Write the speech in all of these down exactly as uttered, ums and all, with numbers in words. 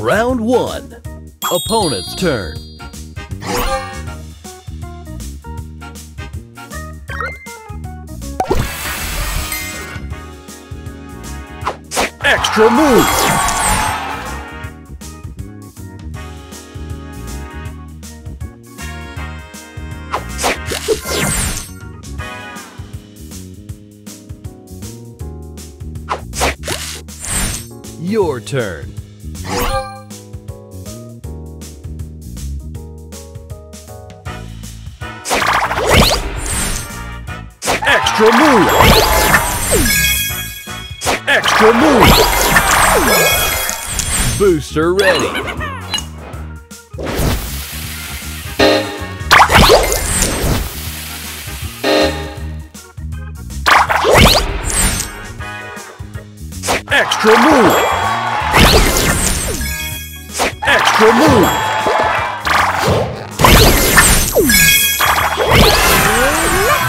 Round one. Opponent's turn. Extra move. Your turn. Extra move! Extra move! Booster ready! Extra move! Extra move!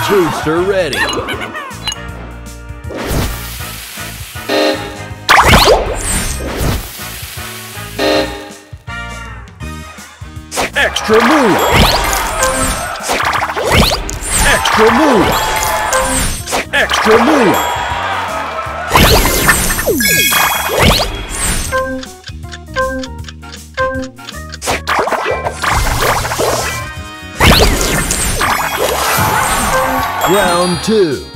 Booster ready. Extra move. Extra move. Extra move. Round two.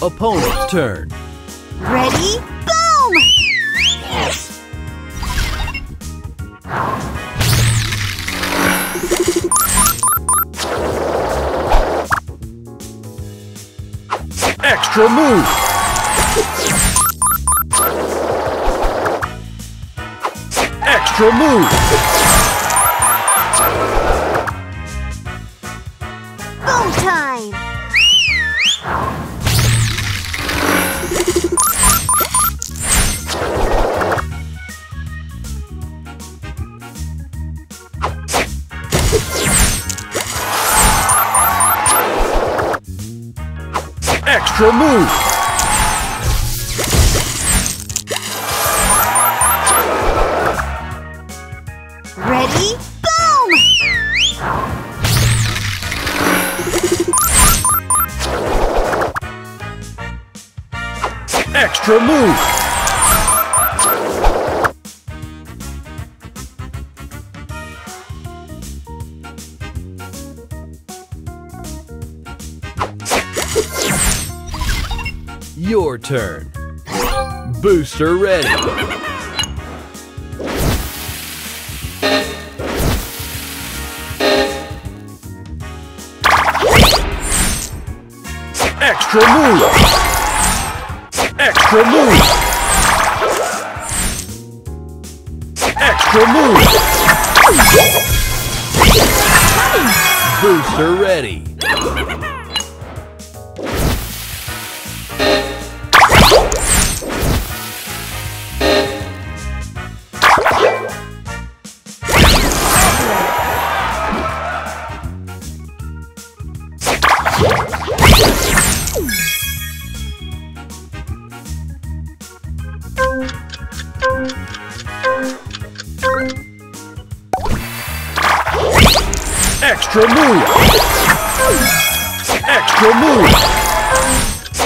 Opponent's turn. Ready? Boom! Extra move! Extra move! Extra move! Ready? Boom! Extra move! Your turn. Booster ready. Extra move. Extra move. Extra move. Booster ready. Extra move! Extra move!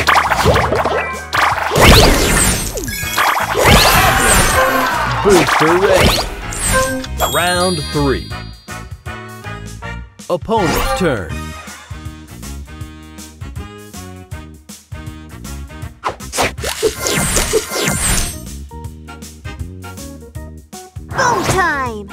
Booster ready! Round three. Opponent's turn. Boom time!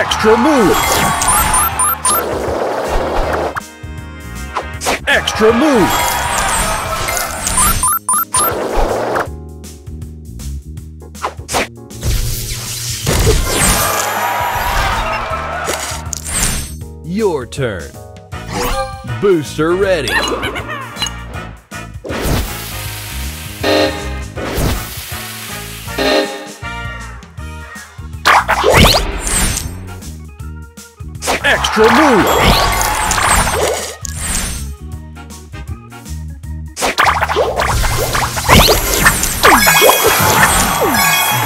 Extra move! Extra move! your turn. Booster ready. Extra move.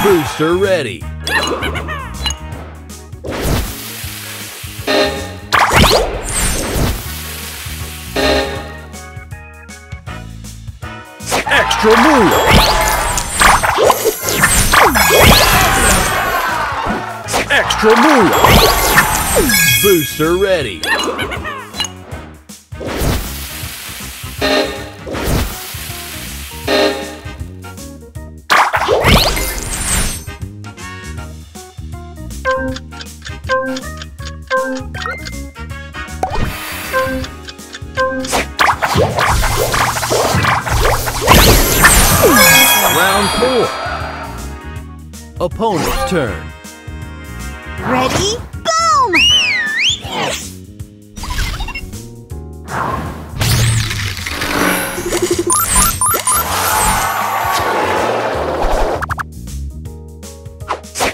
Booster ready. Extra move. Extra move. Booster ready. Opponent's turn. Ready? Boom!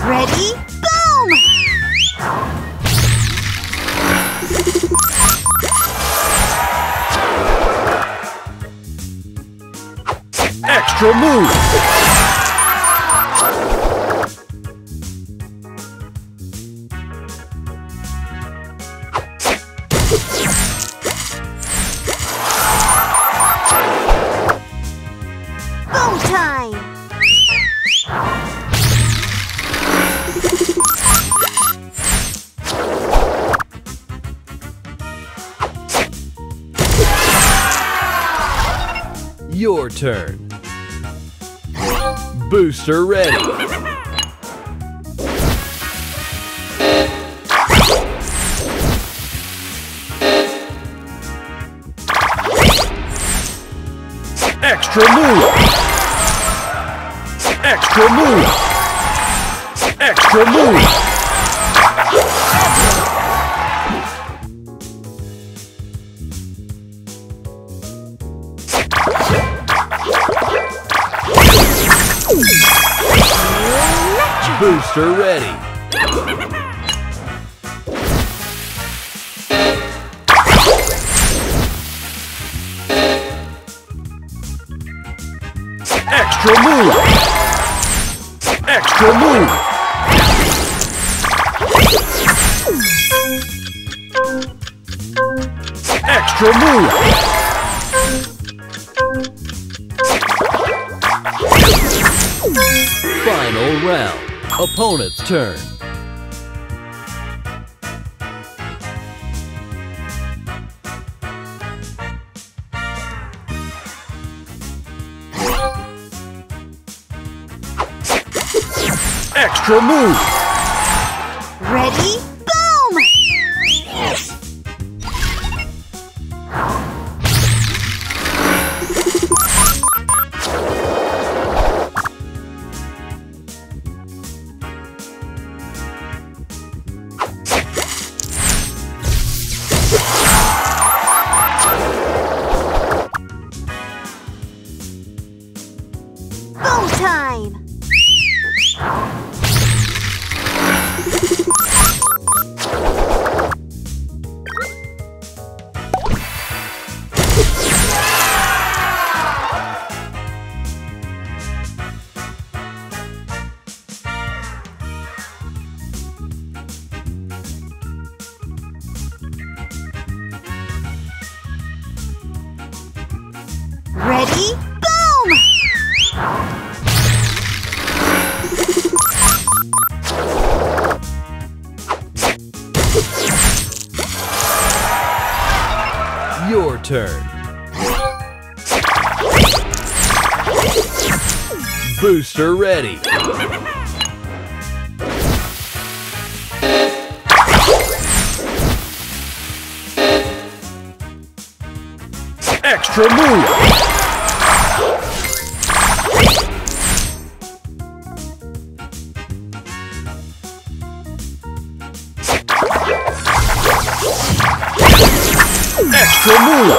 Bow time! Your turn. Booster ready. Extra move. Extra move. Extra move. Booster ready. Extra move. Extra move. Extra move. Final round. Opponent's turn. Extra move. Ready? Boom! Ready? Boom! Your turn. Booster ready. Ultra Move! Extra move!